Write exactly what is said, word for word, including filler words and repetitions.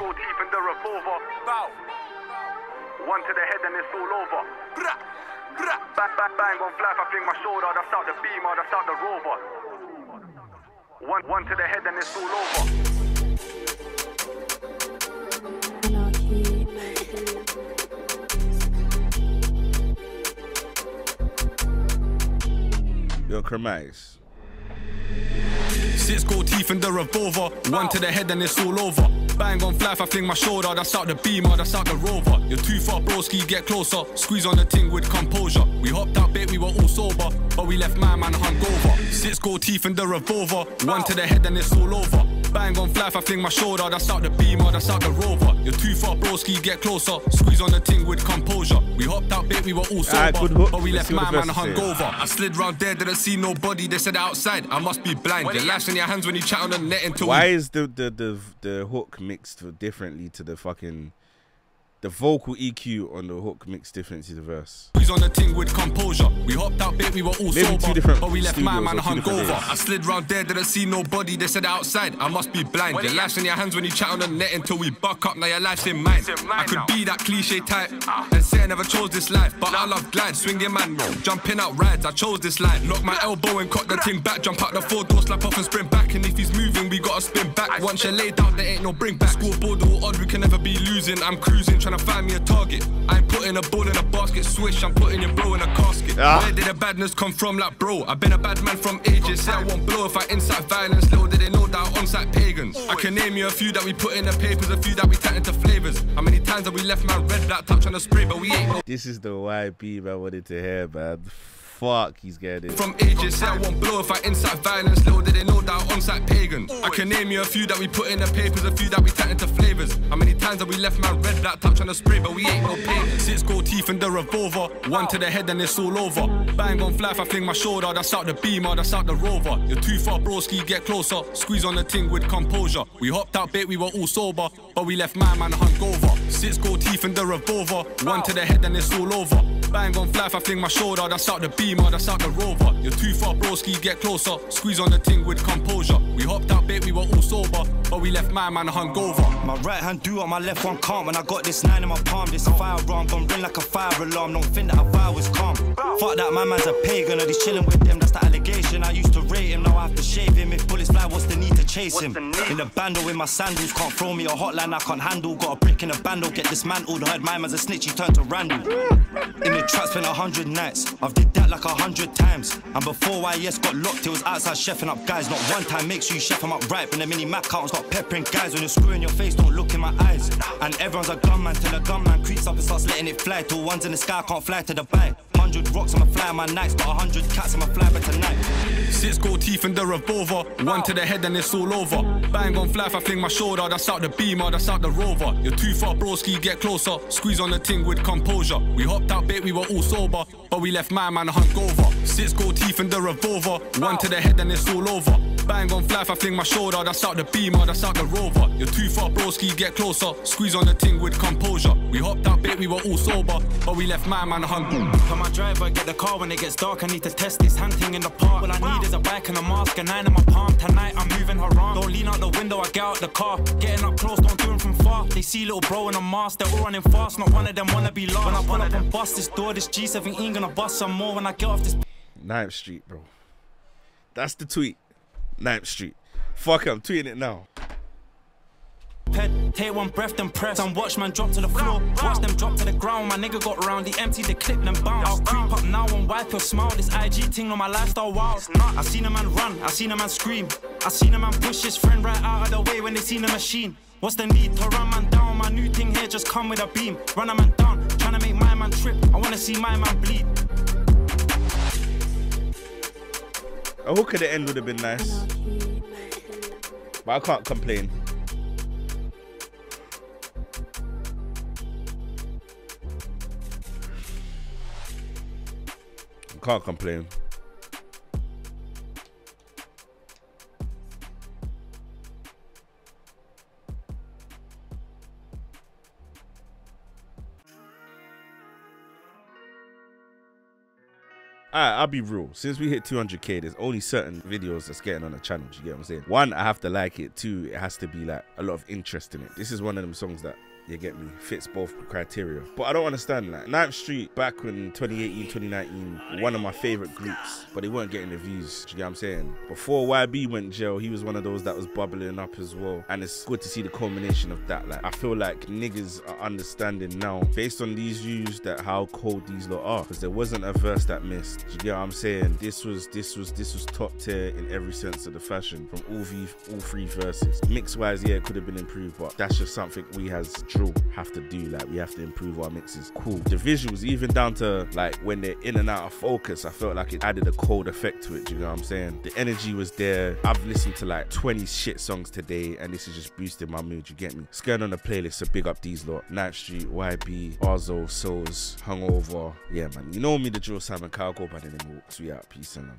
go deep in the revolver. Bow. One to the head and it's all over. Brah. Brah. Bang, bang, bang, one flap, I fling my shoulder. That's out the beamer, that's out the rover. One, one to the head and it's all over. Yo, Kermax. Six gold teeth in the revolver. One to the head and it's all over. Bang on fly, I fling my shoulder. That's out the beamer, that's out the rover. You're too far, broski, get closer. Squeeze on the ting with composure. We hopped out, bit, we were all sober, but we left my man hungover. Six gold teeth in the revolver. One to the head and it's all over. Bang on fly, I fling my shoulder. That's out the beamer, that's out the rover. You're too far, broski, get closer. Squeeze on the ting with composure. We hopped out, bit, we were all sober, right, but we left my man hungover. I slid round there, didn't see nobody. They said outside, I must be blind. They lash in your hands when you chat on the net until. Why is the the the the hook mixed differently to the fucking? The vocal E Q on the hook mixed different to the verse. He's on the ting with composure. We hopped out, bit, we were all maybe sober, but we left my man hungover. I slid round there, didn't see nobody. They said outside, I must be blind. They lash in your hands when you chat on the net until we buck up. Now your life's in mine. I could be that cliche type and say I never chose this life, but I love glide, swing your man, jumping out rides. I chose this life. Lock my elbow and cut the ting back. Jump out the four door, slap off and sprint back. And if he's moving, we gotta spin back. Once you're laid out, there ain't no bring back. Scoreboard or odd, we can never be losing. I'm cruising, trying to find me a target. I ain't putting a ball in a basket. Swish, I'm putting your bro in a casket. ah. Where did the badness come from? Like bro, I've been a bad man from ages. Say I won't blow if I incite violence. Little did they know that I'm on-site pagans. Always. I can name you a few that we put in the papers, a few that we turned into flavours. How many times have we left my red black touch on the spray, but we ain't. This is the Y B I wanted to hear, man. Fuck, he's getting it. From ages, say I won't blow if I incite violence. Little did they know that I'm on-site pagans. Always. I can name you a few that we put in the papers, a few that we turned into flavours. How many times have we left my red black touch on the spray, but we ain't no pain. Six gold teeth in the revolver. One to the head and it's all over. Bang on fly, I fling my shoulder. That's out the beamer, that's out the rover. You're too far, broski, get closer. Squeeze on the ting with composure. We hopped out, bit, we were all sober, but we left my man hungover. Six gold teeth in the revolver. One to the head and it's all over. Bang on fly, I fling my shoulder. That's out the beamer, that's out the rover. You're too far, broski, get closer. Squeeze on the ting with composure. We hopped out, bit, we were all sober, but we left my man hungover. My right hand do on my left one can't. When I got this nine in my palm, this firearm gon' ring like a fire alarm. Don't think that I vow is calm. Fuck that, my man's a pagan. Or he's chilling with them, that's the allegation. I used to rate him, now I have to shave him. If bullets fly, what's the need to chase him? In the bando with my sandals, can't throw me a hotline I can't handle. Got a brick in a bando, get dismantled. Heard my man's a snitch, he turned to Randall. In the trap, spent a hundred nights. I've did that like a hundred times. And before Y S got locked, it was outside chefing up guys. Not one time, make sure you chef them up right. When the mini Mac cartons got peppering guys. When you're screwing your face, don't look in my eyes. And everyone's a gunman till a gunman creeps up and starts letting it fly. Till ones in the sky can't fly to the bike. Hundred rocks on my fly my nights, but a hundred cats on my fly by tonight. Six gold teeth in the revolver. One to the head and it's all over. Bang on fly, I fling my shoulder. That's out the beamer, that's out the rover. You're too far, broski, get closer. Squeeze on the ting with composure. We hopped out, bit, we were all sober, but we left my man hungover. Six gold teeth in the revolver. One to the head and it's all over. Bang on fly, I fling my shoulder. That's out the beamer, that's out the rover. You're too far, broski, get closer. Squeeze on the ting with composure. We hopped out, bit, we were all sober, but we left my man hungover. Come my driver, get the car when it gets dark. I need to test this hand thing in the park. All I need is a bike and a mask, a nine in my palm. Tonight I'm moving haram. Don't lean out the window, I get out the car. Getting up close, don't do them from far. They see little bro in a mask, they're all running fast. Not one of them wanna be lost. When I pull up and bust this door, this G seventeen gonna bust some more when I get off this ninth street, bro. That's the tweet. ninth street. Fuck, I'm tweeting it now. Take one breath, then press and watch man drop to the floor. Watch them drop to the ground. My nigga got round, he emptied the clip, then bounced. I'll creep up now and wipe your smile. This I G ting on my lifestyle, wow. I seen a man run, I seen a man scream. I seen a man push his friend right out of the way when they seen the machine. What's the need to run man down? My new thing here just come with a beam. Run a man down, tryna make my man trip. I wanna see my man bleed. A hook at the end would have been nice, but I can't complain. Can't complain. Alright, I'll be real. Since we hit two hundred K, there's only certain videos that's getting on the channel. Do you get what I'm saying? One, I have to like it. Two, it has to be like a lot of interest in it. This is one of them songs that, you get me, fits both criteria. But I don't understand that. ninth street, back when twenty eighteen, twenty nineteen, one of my favorite groups, but they weren't getting the views. Do you get what I'm saying? Before Y B went jail, he was one of those that was bubbling up as well. And it's good to see the culmination of that. Like, I feel like niggas are understanding now, based on these views, that how cold these lot are. Because there wasn't a verse that missed. Do you get what I'm saying? This was, this was, this was top tier in every sense of the fashion from all, v all three verses. Mix-wise, yeah, it could have been improved, but that's just something we has have to do. Like, we have to improve our mixes. Cool. The visuals, even down to like when they're in and out of focus, I felt like it added a cold effect to it. Do you know what I'm saying? The energy was there. I've listened to like twenty shit songs today, and this is just boosting my mood. You get me? Scan on the playlist to big up these lot. ninth street, Y B, Rzo, Soze, Hungover. Yeah, man. You know me, the drill, Simon Cow. Go by the name. We out. Peace and love.